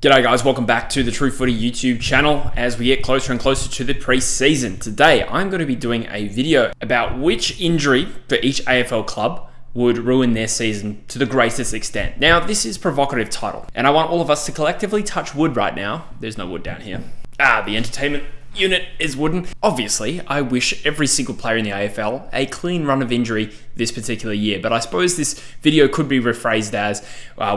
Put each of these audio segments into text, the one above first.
G'day guys, welcome back to the True Footy YouTube channel. As we get closer and closer to the pre-season, today I'm going to be doing a video about which injury for each AFL club would ruin their season to the greatest extent. Now, this is a provocative title, and I want all of us to collectively touch wood right now. There's no wood down here. The entertainment unit is wooden. Obviously, I wish every single player in the AFL a clean run of injury this particular year, but I suppose this video could be rephrased as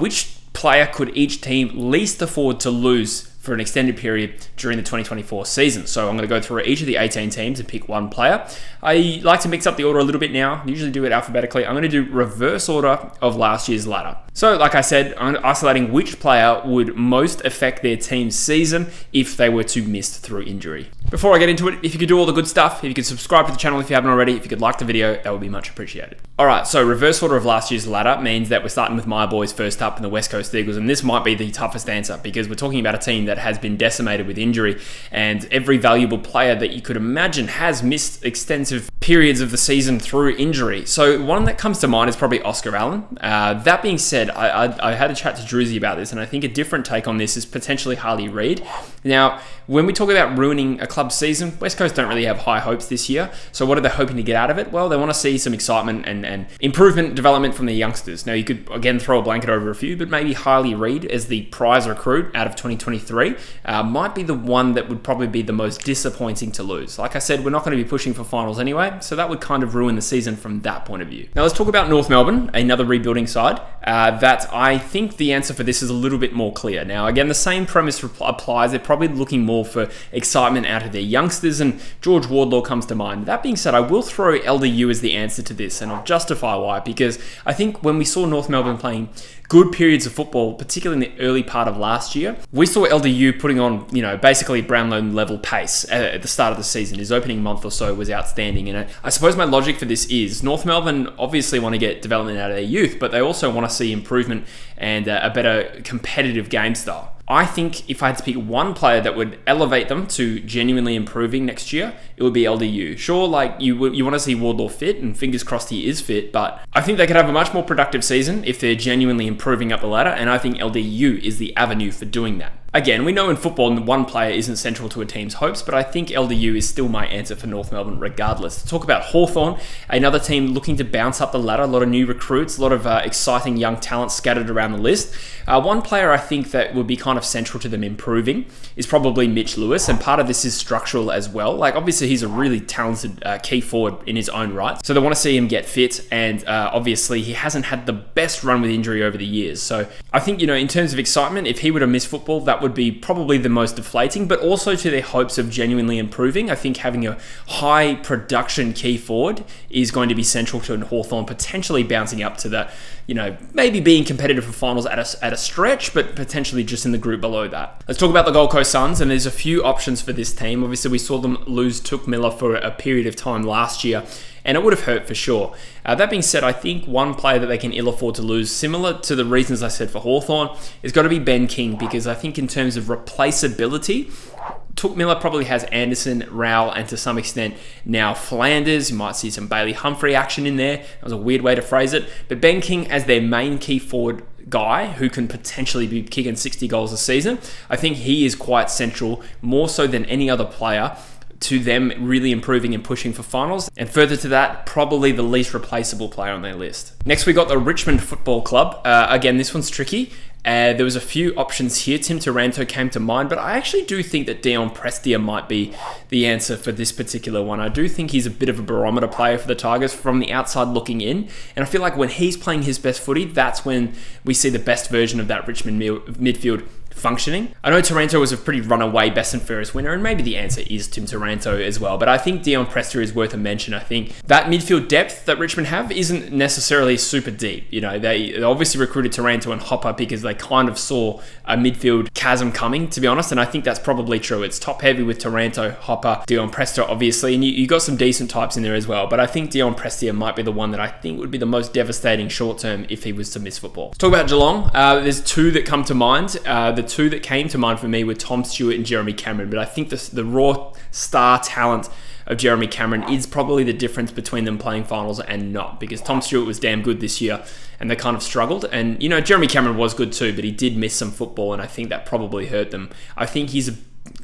which player could each team least afford to lose for an extended period during the 2024 season. So I'm going to go through each of the 18 teams and pick one player. I like to mix up the order a little bit now. I usually do it alphabetically. I'm going to do reverse order of last year's ladder. So like I said, I'm isolating which player would most affect their team's season if they were to miss through injury. Before I get into it, if you could do all the good stuff, if you could subscribe to the channel if you haven't already, if you could like the video, that would be much appreciated. All right, so reverse order of last year's ladder means that we're starting with my boys first up in the West Coast Eagles, and this might be the toughest answer because we're talking about a team that has been decimated with injury, and every valuable player that you could imagine has missed extensive periods of the season through injury. So one that comes to mind is probably Oscar Allen. That being said, I had a chat to Druzy about this, and I think a different take on this is potentially Harley Reid. Now, when we talk about ruining a club season, West Coast don't really have high hopes this year. So what are they hoping to get out of it? Well, they want to see some excitement and improvement, development from the youngsters. Now, you could, again, throw a blanket over a few, but maybe Harley Reid as the prize recruit out of 2023 might be the one that would probably be the most disappointing to lose. Like I said, we're not going to be pushing for finals anyway, so that would kind of ruin the season from that point of view. Now let's talk about North Melbourne, another rebuilding side, that I think the answer for this is a little bit more clear. Now again, the same premise applies. They're probably looking more for excitement out of their youngsters, and George Wardlaw comes to mind. That being said, I will throw LDU as the answer to this, and I'll justify why, because I think when we saw North Melbourne playing good periods of football, particularly in the early part of last year, we saw LDU putting on, you know, basically Brownlow level pace at the start of the season. His opening month or so was outstanding, and I suppose my logic for this is North Melbourne obviously want to get development out of their youth, but they also want to see improvement and a better competitive game style. I think if I had to pick one player that would elevate them to genuinely improving next year, it would be LDU. Sure, like you want to see Wardlaw fit, and fingers crossed he is fit, but I think they could have a much more productive season if they're genuinely improving up the ladder, and I think LDU is the avenue for doing that. Again, we know in football one player isn't central to a team's hopes, but I think LDU is still my answer for North Melbourne regardless. Let's talk about Hawthorn, another team looking to bounce up the ladder, a lot of new recruits, a lot of exciting young talent scattered around the list. One player I think that would be kind of central to them improving is probably Mitch Lewis, and part of this is structural as well. Like obviously he's a really talented key forward in his own right, so they want to see him get fit, and obviously he hasn't had the best run with injury over the years. So I think, you know, in terms of excitement, if he were to miss football, that would be probably the most deflating, but also to their hopes of genuinely improving. I think having a high production key forward is going to be central to Hawthorn potentially bouncing up to the, you know, maybe being competitive for finals at a stretch, but potentially just in the group below that. Let's talk about the Gold Coast Suns, and there's a few options for this team. Obviously, we saw them lose Touk Miller for a period of time last year, and it would have hurt for sure. That being said, I think one player that they can ill afford to lose, similar to the reasons I said for Hawthorn, is got to be Ben King, because I think in terms of replaceability, Touk Miller probably has Anderson, Rowell, and to some extent now Flanders. You might see some Bailey Humphrey action in there. That was a weird way to phrase it. But Ben King as their main key forward guy who can potentially be kicking 60 goals a season, I think he is quite central, more so than any other player, to them really improving and pushing for finals. And further to that, probably the least replaceable player on their list. Next, we got the Richmond Football Club. Again, this one's tricky. There was a few options here. Tim Taranto came to mind, but I actually do think that Dion Prestia might be the answer for this particular one. I do think he's a bit of a barometer player for the Tigers from the outside looking in, and I feel like when he's playing his best footy, that's when we see the best version of that Richmond midfield functioning. I know Taranto was a pretty runaway best and fairest winner, and maybe the answer is Tim Taranto as well, but I think Dion Prestia is worth a mention. I think that midfield depth that Richmond have isn't necessarily super deep. You know, they obviously recruited Taranto and Hopper because they kind of saw a midfield chasm coming, to be honest, and I think that's probably true. It's top heavy with Taranto, Hopper, Dion Prestia, obviously, and you got some decent types in there as well, but I think Dion Prestia might be the one that I think would be the most devastating short term if he was to miss football. Let's talk about Geelong. There's two that come to mind. The two that came to mind for me were Tom Stewart and Jeremy Cameron, but I think the raw star talent of Jeremy Cameron is probably the difference between them playing finals and not, because Tom Stewart was damn good this year and they kind of struggled. And, you know, Jeremy Cameron was good too, but he did miss some football, and I think that probably hurt them. I think he's a,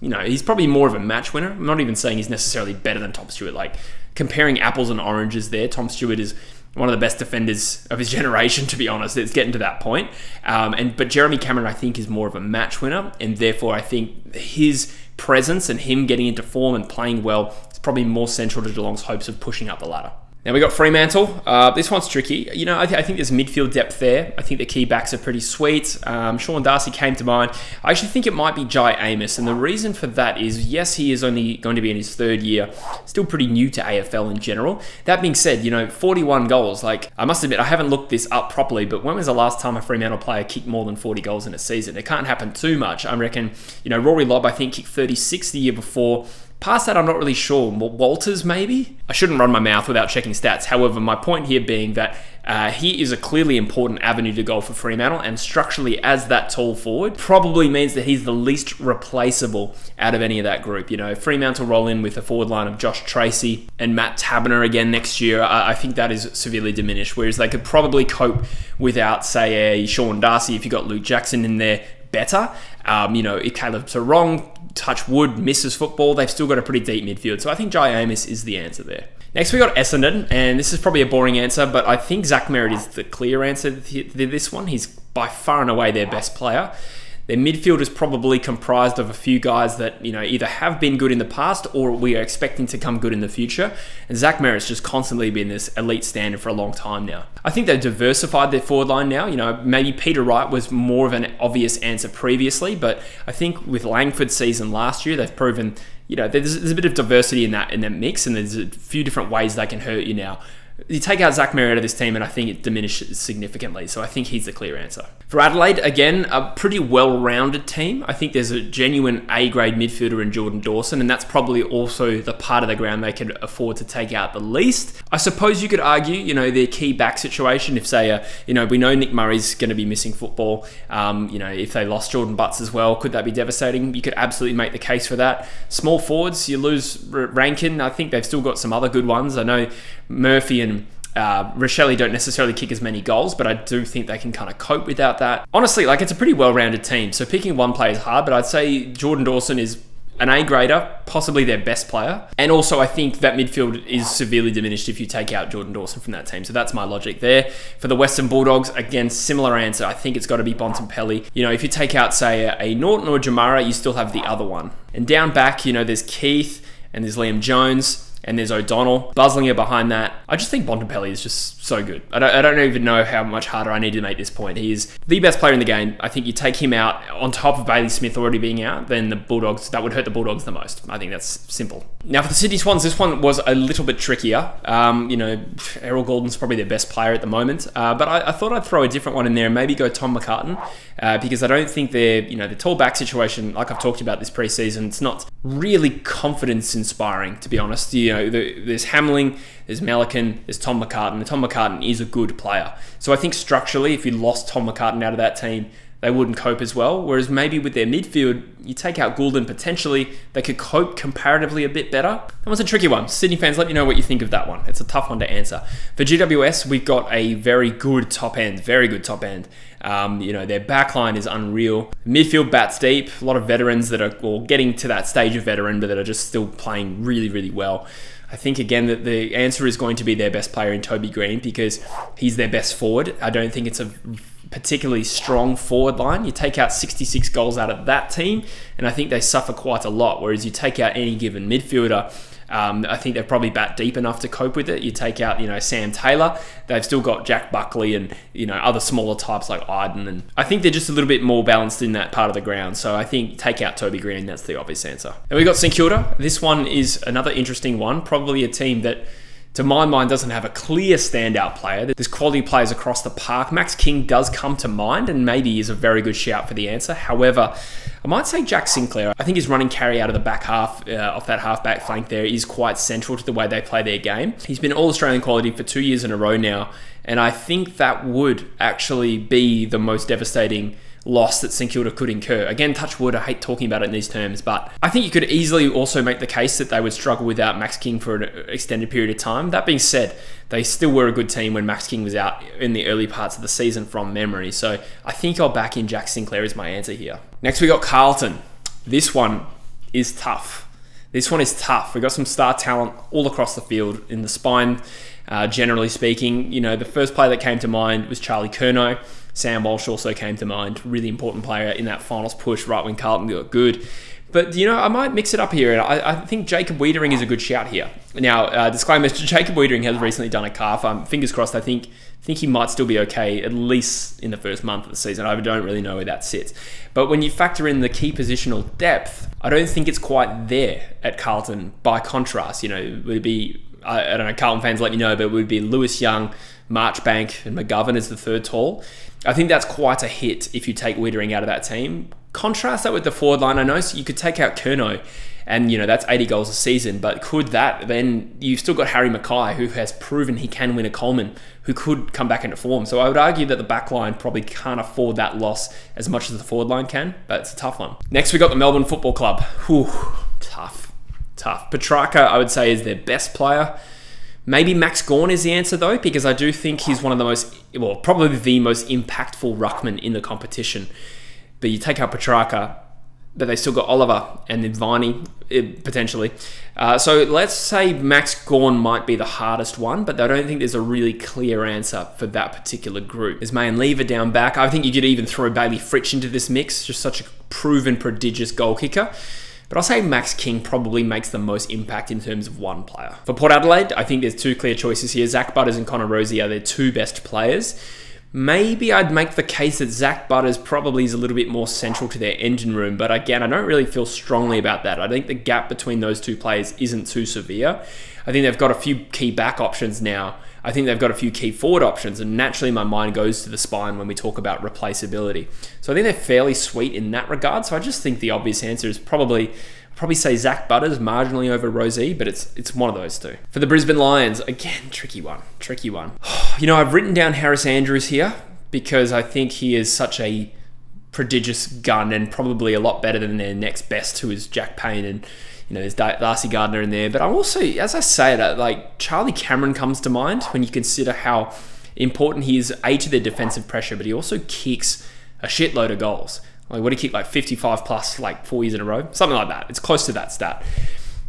you know, he's probably more of a match winner. I'm not even saying he's necessarily better than Tom Stewart. Like, comparing apples and oranges there, Tom Stewart is one of the best defenders of his generation, to be honest. It's getting to that point. But Jeremy Cameron, I think, is more of a match winner, and therefore I think his presence and him getting into form and playing well is probably more central to Geelong's hopes of pushing up the ladder. Now we got Fremantle. This one's tricky. You know, I think there's midfield depth there. I think the key backs are pretty sweet. Sean Darcy came to mind. I actually think it might be Jye Amiss, and the reason for that is, yes, he is only going to be in his third year, still pretty new to AFL in general. That being said, you know, 41 goals. Like, I must admit, I haven't looked this up properly, but when was the last time a Fremantle player kicked more than 40 goals in a season? It can't happen too much. I reckon, you know, Rory Lobb, I think, kicked 36 the year before. Past that, I'm not really sure. Walters, maybe? I shouldn't run my mouth without checking stats. However, my point here being that he is a clearly important avenue to goal for Fremantle, and structurally, as that tall forward, probably means that he's the least replaceable out of any of that group. You know, Fremantle roll in with a forward line of Josh Tracy and Matt Taberner again next year. I think that is severely diminished, whereas they could probably cope without, say, a Sean Darcy if you got Luke Jackson in there better. You know, if Caleb Serong, touch wood, misses football, they've still got a pretty deep midfield. So I think Jye Amiss is the answer there. Next, we got Essendon, and this is probably a boring answer, but I think Zach Merrett is the clear answer to this one. He's by far and away their best player. Their midfield is probably comprised of a few guys that, you know, either have been good in the past or we are expecting to come good in the future. And Zach Merritt's just constantly been this elite standard for a long time now. I think they've diversified their forward line now. You know, maybe Peter Wright was more of an obvious answer previously, but I think with Langford's season last year, they've proven, you know, there's a bit of diversity in that mix, and there's a few different ways they can hurt you now. You take out Zach Merrett out of this team, and I think it diminishes significantly. So I think he's the clear answer. For Adelaide, again, a pretty well-rounded team. I think there's a genuine A-grade midfielder in Jordan Dawson, and that's probably also the part of the ground they could afford to take out the least. I suppose you could argue, you know, their key back situation. If, say, you know, we know Nick Murray's going to be missing football. You know, if they lost Jordan Butts as well, could that be devastating? You could absolutely make the case for that. Small forwards, you lose Rankin. I think they've still got some other good ones. I know Murphy and Rochelle don't necessarily kick as many goals, but I do think they can kind of cope without that. Honestly, like, it's a pretty well-rounded team, so picking one player is hard, but I'd say Jordan Dawson is an A-grader, possibly their best player. And also, I think that midfield is severely diminished if you take out Jordan Dawson from that team. So that's my logic there. For the Western Bulldogs, again, similar answer. I think it's got to be Bontempelli. You know, if you take out, say, a Norton or Jamara, you still have the other one. And down back, you know, there's Keith and there's Liam Jones, and there's O'Donnell. Buzzlinger behind that. I just think Bontempelli is just so good. I don't even know how much harder I need to make this point. He is the best player in the game. I think you take him out on top of Bailey Smith already being out, then the Bulldogs, that would hurt the Bulldogs the most. I think that's simple. Now for the Sydney Swans, this one was a little bit trickier. You know, Errol Gordon's probably their best player at the moment, but I thought I'd throw a different one in there and maybe go Tom McCartin, because I don't think they're, you know, the tall back situation, like I've talked about this preseason, it's not really confidence inspiring, to be honest. You know, there's Hamling, there's Melican, there's Tom McCartin, and Tom McCartin is a good player. So I think structurally, if you lost Tom McCartin out of that team, they wouldn't cope as well. Whereas maybe with their midfield, you take out Goulden potentially, they could cope comparatively a bit better. That was a tricky one. Sydney fans, let me know what you think of that one. It's a tough one to answer. For GWS, we've got a very good top end, very good top end. You know, their back line is unreal. Midfield bats deep, a lot of veterans that are getting to that stage of veteran, but that are just still playing really, really well. I think, again, that the answer is going to be their best player in Toby Green, because he's their best forward. I don't think it's a particularly strong forward line. You take out 66 goals out of that team, and I think they suffer quite a lot, whereas you take out any given midfielder, I think they've probably bat deep enough to cope with it. You take out, you know, Sam Taylor, they've still got Jack Buckley and, you know, other smaller types like Iden, and I think they're just a little bit more balanced in that part of the ground. So I think take out Toby Green, that's the obvious answer. And we got St Kilda. This one is another interesting one, probably a team that, to my mind, doesn't have a clear standout player. There's quality players across the park. Max King does come to mind and maybe is a very good shout for the answer. However, I might say Jack Sinclair. I think his running carry out of the back half, off that half-back flank there, is quite central to the way they play their game. He's been All-Australian quality for 2 years in a row now, and I think that would actually be the most devastating loss that St Kilda could incur. Again, touch wood, I hate talking about it in these terms, but I think you could easily also make the case that they would struggle without Max King for an extended period of time. That being said, they still were a good team when Max King was out in the early parts of the season from memory. So I think I'll back in Jack Sinclair as my answer here. Next, we got Carlton. This one is tough. This one is tough. We got some star talent all across the field in the spine. Generally speaking, you know, the first player that came to mind was Charlie Curnow. Sam Walsh also came to mind, really important player in that finals push right when Carlton got good. But, you know, I might mix it up here, and I think Jacob Weidering is a good shout here. Now, disclaimer, Jacob Weidering has recently done a calf. Fingers crossed, I think he might still be okay, at least in the first month of the season. I don't really know where that sits. But when you factor in the key positional depth, I don't think it's quite there at Carlton. By contrast, you know, it would be, I don't know, Carlton fans let me know, but it would be Lewis Young, Marchbank, and McGovern as the third tall. I think that's quite a hit if you take Weidering out of that team. Contrast that with the forward line. I know you could take out Curnow, and you know that's 80 goals a season, but could that then, you've still got Harry Mackay, who has proven he can win a Coleman, who could come back into form. So I would argue that the back line probably can't afford that loss as much as the forward line can, but it's a tough one. Next, we got the Melbourne Football Club. Whew, tough, tough. Petrarca, I would say, is their best player. Maybe Max Gawn is the answer, though, because I do think he's one of the most, well, probably the most impactful ruckman in the competition. But you take out Petrarca, but they still got Oliver and then Viney, potentially. So let's say Max Gawn might be the hardest one, but I don't think there's a really clear answer for that particular group. There's May and Lever down back. I think you could even throw Bailey Fritsch into this mix, just such a proven, prodigious goal kicker. But I'll say Max King probably makes the most impact in terms of one player. For Port Adelaide, I think there's two clear choices here. Zak Butters and Connor Rosie are their two best players. Maybe I'd make the case that Zak Butters probably is a little bit more central to their engine room. But again, I don't really feel strongly about that. I think the gap between those two players isn't too severe. I think they've got a few key back options now. I think they've got a few key forward options, and naturally my mind goes to the spine when we talk about replaceability. So I think they're fairly sweet in that regard. So I just think the obvious answer is probably say Zak Butters marginally over Rosie, but it's one of those two. For the Brisbane Lions, again, tricky one. You know, I've written down Harris Andrews here because I think he is such a prodigious gun and probably a lot better than their next best, who is Jack Payne, and you know, there's Darcy Gardner in there. But I'm also, as I say that, like Charlie Cameron comes to mind when you consider how important he is, A, to their defensive pressure, but he also kicks a shitload of goals. Like, what, he kicked like 55 plus like 4 years in a row? Something like that. It's close to that stat.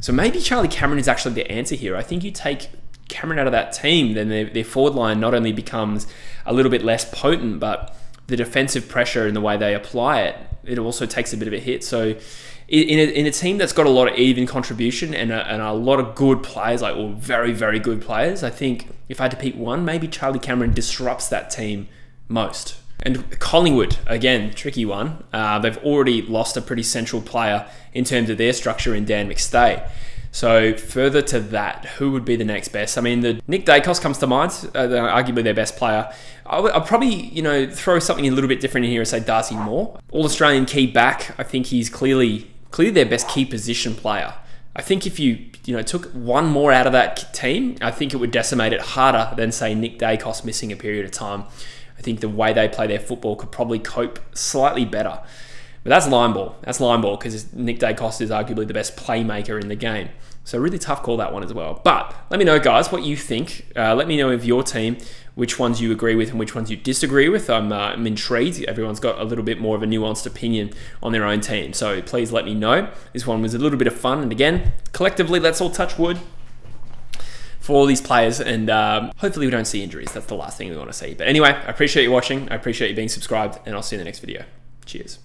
So maybe Charlie Cameron is actually the answer here. I think you take Cameron out of that team, then their forward line not only becomes a little bit less potent, but the defensive pressure and the way they apply it, it also takes a bit of a hit. So in a team that's got a lot of even contribution and a lot of good players, like all very, very good players, I think if I had to pick one, maybe Charlie Cameron disrupts that team most. And Collingwood, again, tricky one. They've already lost a pretty central player in terms of their structure in Dan McStay. So further to that, who would be the next best? I mean, Nick Dacos comes to mind, arguably their best player. I'll probably, you know, throw something a little bit different in here and say Darcy Moore. All-Australian key back, I think he's clearly their best key position player. I think if you know, took one more out of that team, I think it would decimate it harder than, say, Nick Dacos missing a period of time. I think the way they play their football could probably cope slightly better. But that's line ball. That's line ball, because Nick Dacos is arguably the best playmaker in the game. So really tough call, that one as well. But let me know, guys, what you think. Let me know of your team, which ones you agree with and which ones you disagree with. I'm intrigued. Everyone's got a little bit more of a nuanced opinion on their own team. So please let me know. This one was a little bit of fun. And again, collectively, let's all touch wood for all these players, and hopefully we don't see injuries. That's the last thing we want to see. But anyway, I appreciate you watching. I appreciate you being subscribed, and I'll see you in the next video. Cheers.